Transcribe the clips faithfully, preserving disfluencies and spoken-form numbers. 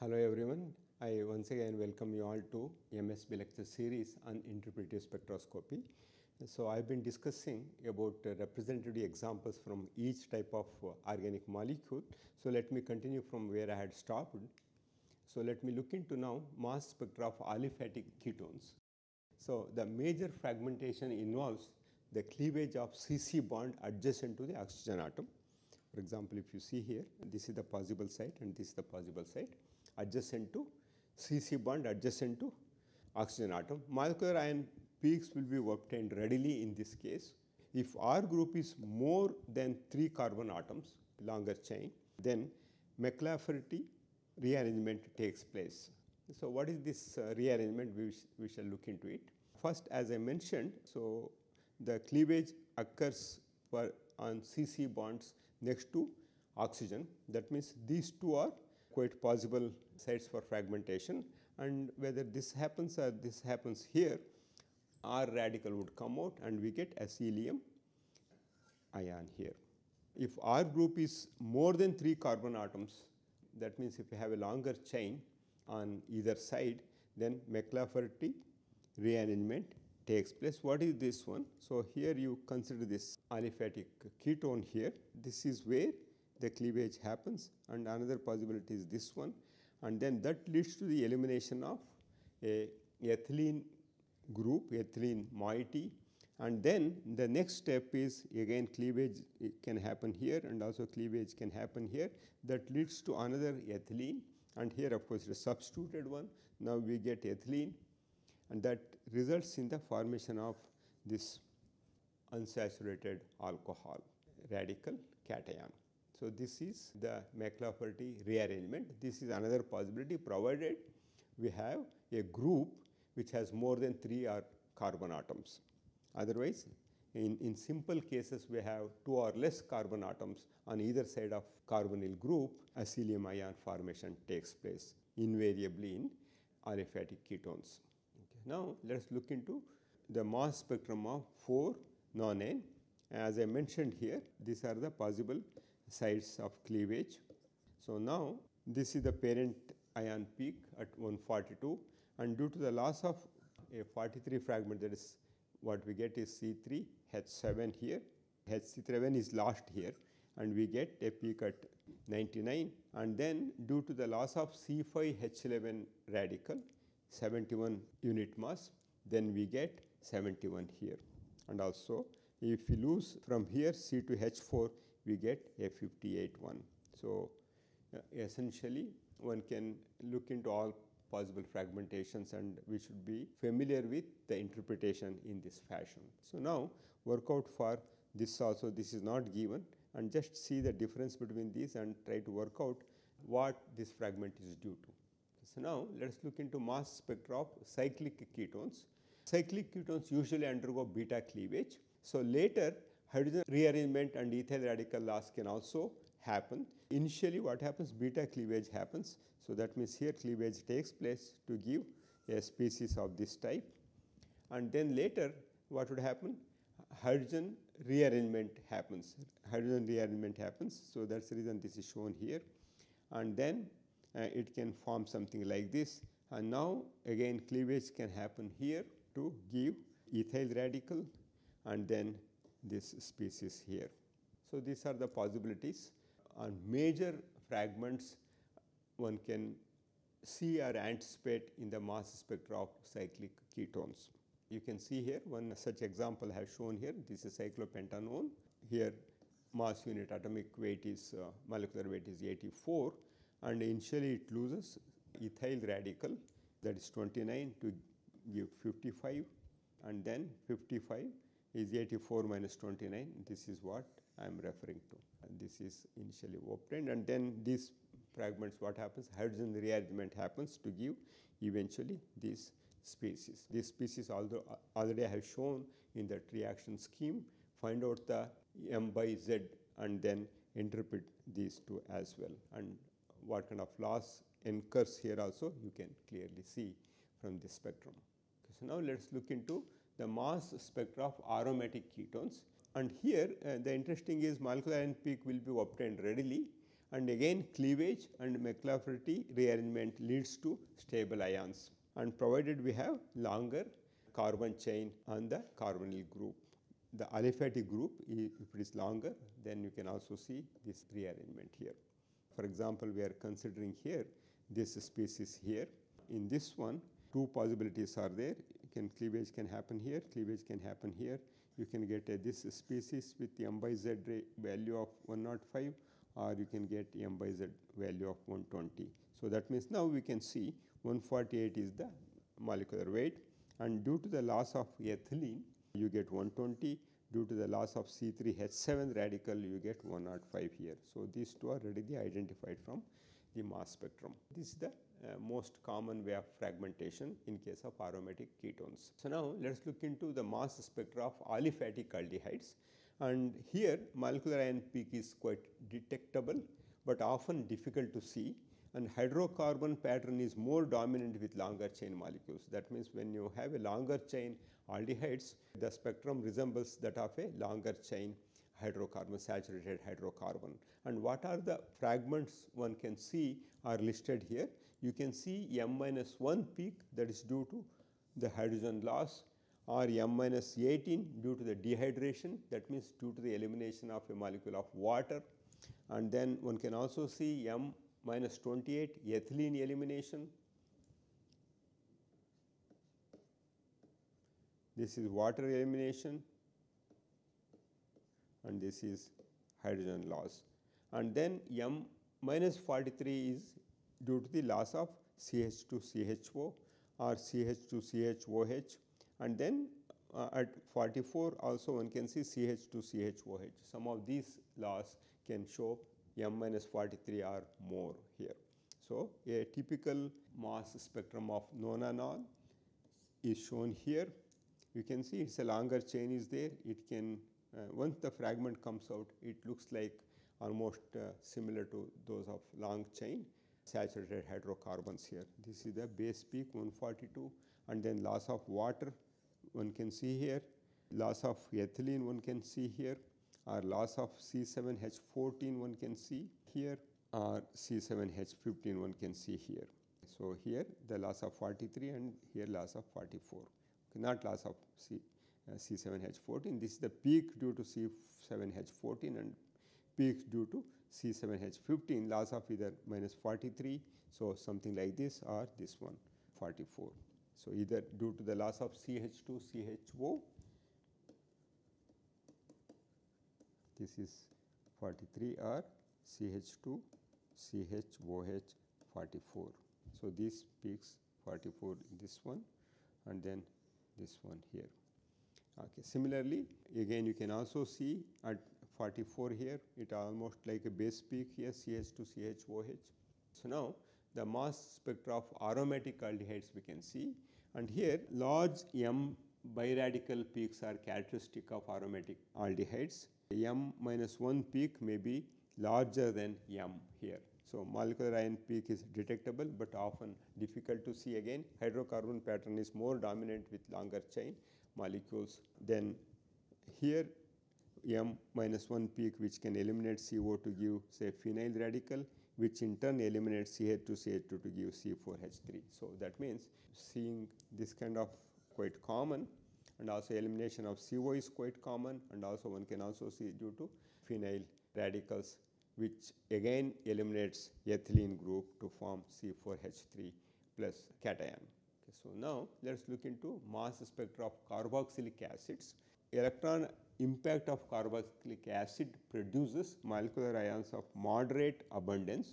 Hello everyone, I once again welcome you all to M S B lecture series on interpretive spectroscopy. So, I have been discussing about uh, representative examples from each type of uh, organic molecule. So, let me continue from where I had stopped. So, let me look into now mass spectra of aliphatic ketones. So, the major fragmentation involves the cleavage of C C bond adjacent to the oxygen atom. For example, if you see here, this is the possible site and this is the possible site adjacent to C C bond adjacent to oxygen atom. Molecular ion peaks will be obtained readily in this case. If R group is more than three carbon atoms, longer chain, then McLafferty rearrangement takes place. So, what is this uh, rearrangement? We, sh we shall look into it. First, as I mentioned, so the cleavage occurs for on C C bonds next to oxygen. That means these two are quite possible sites for fragmentation, and whether this happens or this happens here, R radical would come out and we get a helium ion here. If R group is more than three carbon atoms, that means if you have a longer chain on either side, then McLafferty rearrangement takes place. What is this one? So, here you consider this aliphatic ketone here. This is where the cleavage happens, and another possibility is this one, and then that leads to the elimination of a ethylene group, ethylene moiety, and then the next step is again cleavage can happen here and also cleavage can happen here. That leads to another ethylene, and here of course it is substituted one. Now we get ethylene, and that results in the formation of this unsaturated alcohol radical cation. So, this is the McLafferty rearrangement. This is another possibility provided we have a group which has more than three or carbon atoms. Otherwise, in, in simple cases we have two or less carbon atoms on either side of carbonyl group, a helium ion formation takes place invariably in aliphatic ketones. Okay. Now, let us look into the mass spectrum of four non-N. As I mentioned here, these are the possible sites of cleavage. So, now this is the parent ion peak at one forty-two, and due to the loss of a forty-three fragment, that is what we get is C three H seven here. H C seven is lost here, and we get a peak at ninety-nine, and then due to the loss of C five H eleven radical, seventy-one unit mass, then we get seventy-one here, and also if we lose from here C to H four, we get a fifty-eight one. So, uh, essentially one can look into all possible fragmentations, and we should be familiar with the interpretation in this fashion. So, now work out for this also, this is not given, and just see the difference between these and try to work out what this fragment is due to. So, now let us look into mass spectra of cyclic ketones. Cyclic ketones usually undergo beta cleavage. So, later hydrogen rearrangement and ethyl radical loss can also happen. Initially what happens? Beta cleavage happens. So, that means here cleavage takes place to give a species of this type, and then later what would happen? Hydrogen rearrangement happens. Hydrogen rearrangement happens. So, that is the reason this is shown here, and then Uh, it can form something like this, and now again cleavage can happen here to give ethyl radical and then this species here. So, these are the possibilities. On major fragments one can see or anticipate in the mass spectra of cyclic ketones. You can see here one such example I have shown here. This is cyclopentanone. Here mass unit atomic weight is uh, molecular weight is eighty-four. And initially it loses ethyl radical, that is twenty-nine to give fifty-five, and then fifty-five is eighty-four minus twenty-nine. This is what I am referring to, and this is initially obtained, and then these fragments what happens? Hydrogen rearrangement happens to give eventually these species. These species although already I have shown in that reaction scheme. Find out the M by Z and then interpret these two as well, and what kind of loss incurs here also you can clearly see from this spectrum. Okay, so, now let us look into the mass spectra of aromatic ketones, and here uh, the interesting is molecular ion peak will be obtained readily, and again cleavage and McLafferty rearrangement leads to stable ions, and provided we have longer carbon chain on the carbonyl group. The aliphatic group, if it is longer, then you can also see this rearrangement here. For example, we are considering here this species here. In this one, two possibilities are there. You can cleavage can happen here, cleavage can happen here. You can get uh, this species with the M by Z value of one oh five, or you can get M by Z value of one twenty. So, that means now we can see one forty-eight is the molecular weight, and due to the loss of ethylene, you get one twenty, due to the loss of C three H seven radical you get one oh five here. So, these two are readily identified from the mass spectrum. This is the uh, most common way of fragmentation in case of aromatic ketones. So, now let us look into the mass spectra of aliphatic aldehydes, and here molecular ion peak is quite detectable, but often difficult to see, and hydrocarbon pattern is more dominant with longer chain molecules. That means, when you have a longer chain aldehydes, the spectrum resembles that of a longer chain hydrocarbon, saturated hydrocarbon. And what are the fragments one can see are listed here. You can see M minus one peak, that is due to the hydrogen loss, or M minus eighteen due to the dehydration, that means due to the elimination of a molecule of water, and then one can also see M minus twenty-eight ethylene elimination. This is water elimination, and this is hydrogen loss, and then M minus forty-three is due to the loss of C H two C H O or C H two C H O H, and then uh, at forty-four also one can see C H two C H O H. Some of these loss can show M minus forty-three or more here. So, a typical mass spectrum of nonanol is shown here. You can see it is a longer chain is there. It can uh, once the fragment comes out, it looks like almost uh, similar to those of long chain saturated hydrocarbons here. This is the base peak one forty-two, and then loss of water one can see here, loss of ethylene one can see here, or loss of C seven H fourteen one can see here, or C seven H fifteen one can see here. So, here the loss of forty-three and here loss of forty-four, okay, not loss of C, uh, C seven H fourteen. This is the peak due to C seven H fourteen and peak due to C seven H fifteen, loss of either minus forty-three. So, something like this, or this one forty-four. So, either due to the loss of C H two C H O, this is forty-three, or C H two C H O H forty-four. So, these peaks forty-four in this one and then this one here. Okay. Similarly, again you can also see at forty-four here, it almost like a base peak here, C H two C H O H. So, now the mass spectra of aromatic aldehydes we can see, and here large M biradical peaks are characteristic of aromatic aldehydes. M minus one peak may be larger than M here. So, molecular ion peak is detectable, but often difficult to see. Again, hydrocarbon pattern is more dominant with longer chain molecules. Then here M minus one peak, which can eliminate C O to give say phenyl radical, which in turn eliminates C H two C H two to give C four H three. So, that means seeing this kind of quite common, and also elimination of C O is quite common, and also one can also see due to phenyl radicals, which again eliminates ethylene group to form C four H three plus cation. Okay, so, now let us look into mass spectra of carboxylic acids. Electron impact of carboxylic acid produces molecular ions of moderate abundance.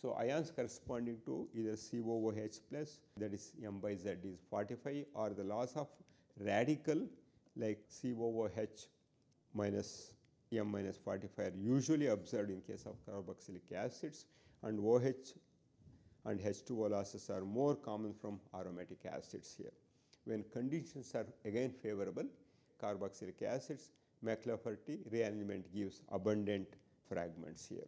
So, ions corresponding to either C O O H plus, that is M by Z is forty-five, or the loss of radical like C O O H minus M minus forty-five are usually observed in case of carboxylic acids, and O H and H two O losses are more common from aromatic acids here. When conditions are again favorable, carboxylic acids McLafferty rearrangement gives abundant fragments here.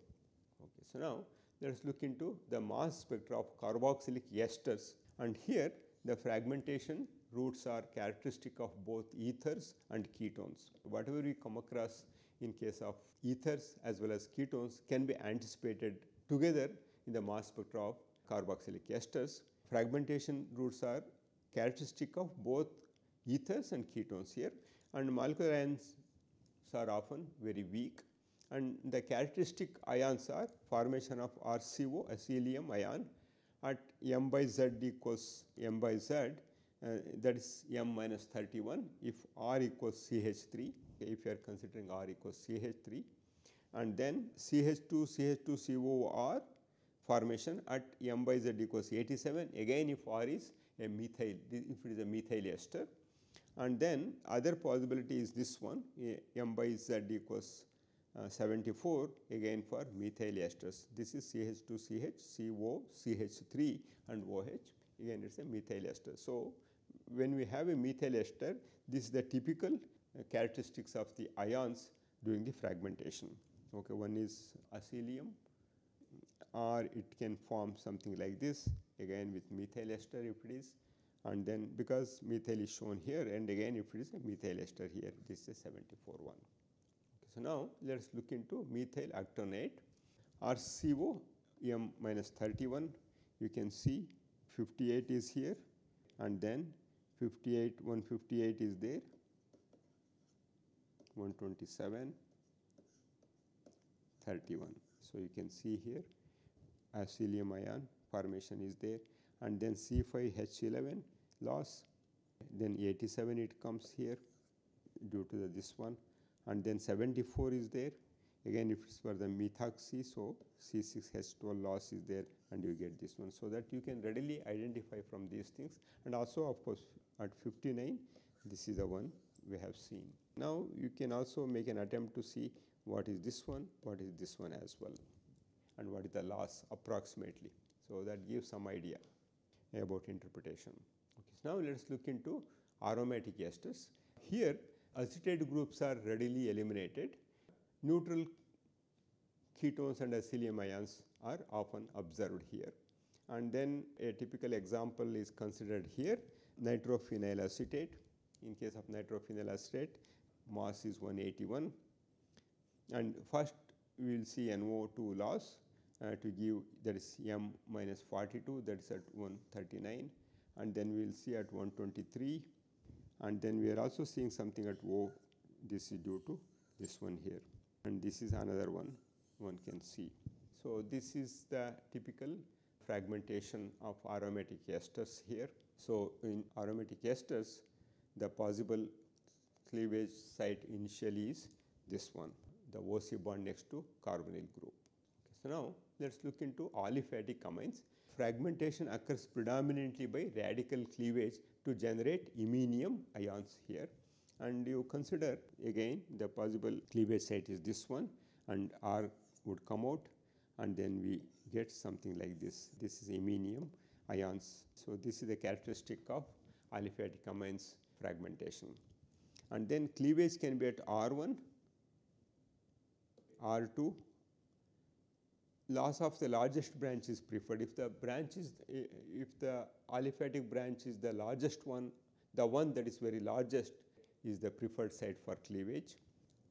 Okay. So, now let us look into the mass spectra of carboxylic esters, and here the fragmentation roots are characteristic of both ethers and ketones. Whatever we come across in case of ethers as well as ketones can be anticipated together in the mass spectra of carboxylic esters. Fragmentation roots are characteristic of both ethers and ketones here, and molecular ions are often very weak, and the characteristic ions are formation of R C O, a helium ion at m by z equals m by z, uh, that is m minus thirty-one if R equals C H three, okay, if you are considering R equals C H three, and then C H two C H two C O R formation at m by z equals eighty-seven, again if R is a methyl, if it is a methyl ester. And then other possibility is this one, m by z equals uh, seventy-four, again for methyl esters. This is C H two C H, C O, C H three and O H, again it is a methyl ester. So, when we have a methyl ester, this is the typical uh, characteristics of the ions during the fragmentation. Okay, one is acylium, or it can form something like this, again with methyl ester if it is. And then because methyl is shown here, and again if it is a methyl ester here, this is seventy-four one. Okay, so, now let us look into methyl octanate. R C O m minus thirty-one, you can see fifty-eight is here, and then fifty-eight, one fifty-eight is there, one twenty-seven, thirty-one. So, you can see here acylium ion formation is there. And then C five H eleven loss, then eighty-seven it comes here due to the, this one, and then seventy-four is there, again if it is for the methoxy, so C six H twelve loss is there and you get this one. So, that you can readily identify from these things, and also of course at fifty-nine this is the one we have seen. Now, you can also make an attempt to see what is this one, what is this one as well, and what is the loss approximately. So, that gives some idea about interpretation. Okay, so now let us look into aromatic esters. Here acetate groups are readily eliminated. Neutral ketones and acylium ions are often observed here. And then a typical example is considered here, nitrophenyl acetate. In case of nitrophenyl acetate, mass is one eighty-one, and first we will see N O two loss. Uh, to give, that is m minus forty-two, that is at one thirty-nine, and then we will see at one twenty-three, and then we are also seeing something at O, this is due to this one here, and this is another one one can see. So, this is the typical fragmentation of aromatic esters here. So, in aromatic esters the possible cleavage site initially is this one, the O C bond next to carbonyl group. So, now let us look into aliphatic amines. Fragmentation occurs predominantly by radical cleavage to generate iminium ions here, and you consider again the possible cleavage site is this one, and R would come out, and then we get something like this. This is iminium ions. So, this is the characteristic of aliphatic amines fragmentation, and then cleavage can be at R one, R two. Loss of the largest branch is preferred. If the branch is, if the aliphatic branch is the largest one, the one that is very largest is the preferred site for cleavage.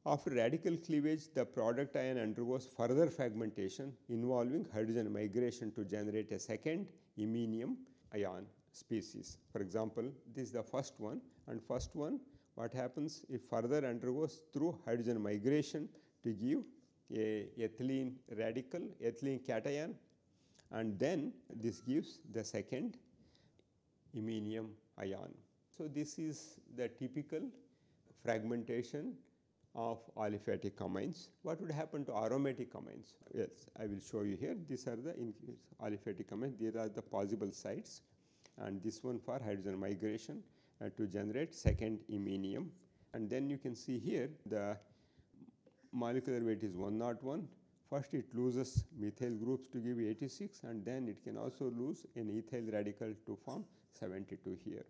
After radical cleavage, the product ion undergoes further fragmentation involving hydrogen migration to generate a second iminium ion species. For example, this is the first one, and first one what happens, it further undergoes through hydrogen migration to give a ethylene radical, ethylene cation, and then this gives the second iminium ion. So, this is the typical fragmentation of aliphatic amines. What would happen to aromatic amines? Yes, I will show you here. These are the aliphatic amines, these are the possible sites, and this one for hydrogen migration uh, to generate second iminium, and then you can see here the molecular weight is one oh one. First it loses methyl groups to give eighty-six, and then it can also lose an ethyl radical to form seventy-two here.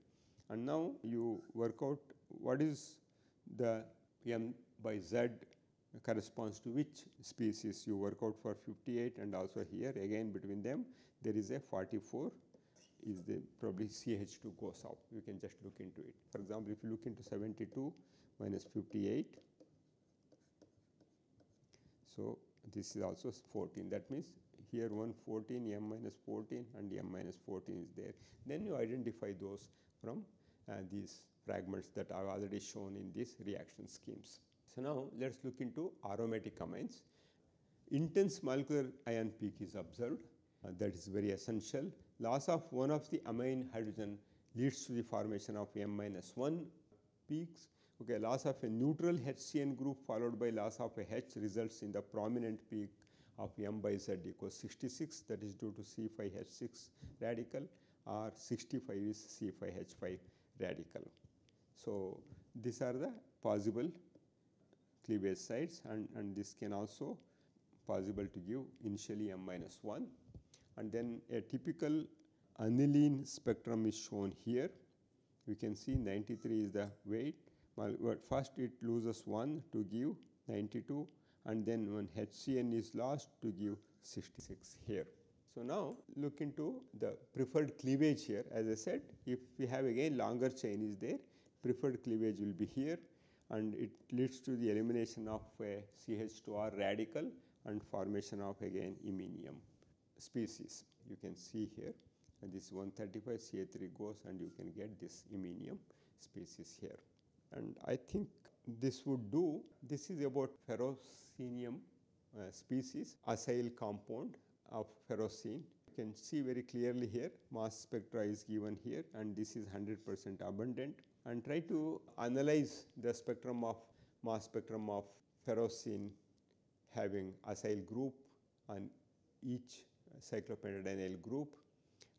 And now you work out what is the m by Z corresponds to which species you work out for fifty-eight, and also here again between them there is a forty-four is the probably C H two goes out. You can just look into it. For example, if you look into seventy-two minus fifty-eight, so this is also fourteen. That means here one fourteen, M minus fourteen, and M minus fourteen is there. Then you identify those from uh, these fragments that are already shown in these reaction schemes. So now let us look into aromatic amines. Intense molecular ion peak is observed. Uh, that is very essential. Loss of one of the amine hydrogen leads to the formation of M minus one peaks. Okay, loss of a neutral H C N group followed by loss of a H results in the prominent peak of M by Z equals sixty-six, that is due to C five H six radical, or sixty-five is C five H five radical. So these are the possible cleavage sites, and, and this can also possible to give initially M minus one, and then a typical aniline spectrum is shown here. We can see ninety-three is the weight. Well, first it loses one to give ninety-two, and then when H C N is lost to give sixty-six here. So now look into the preferred cleavage here. As I said, if we have again longer chain is there, preferred cleavage will be here, and it leads to the elimination of a C H two R radical and formation of again iminium species. You can see here, and this one thirty-five C A three goes, and you can get this iminium species here. And I think this would do. This is about ferrocenium uh, species, acyl compound of ferrocene. You can see very clearly here, mass spectra is given here, and this is one hundred percent abundant. And try to analyze the spectrum of mass spectrum of ferrocene having acyl group on each cyclopentadienal group,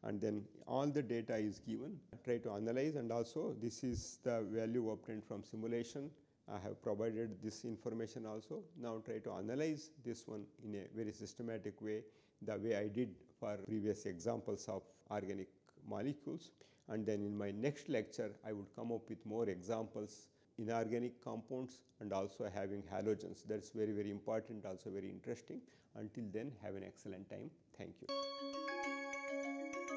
and then all the data is given. I try to analyze, and also this is the value obtained from simulation. I have provided this information also. Now try to analyze this one in a very systematic way, the way I did for previous examples of organic molecules, and then in my next lecture I would come up with more examples, inorganic compounds, and also having halogens. That is very very important, also very interesting. Until then, have an excellent time. Thank you.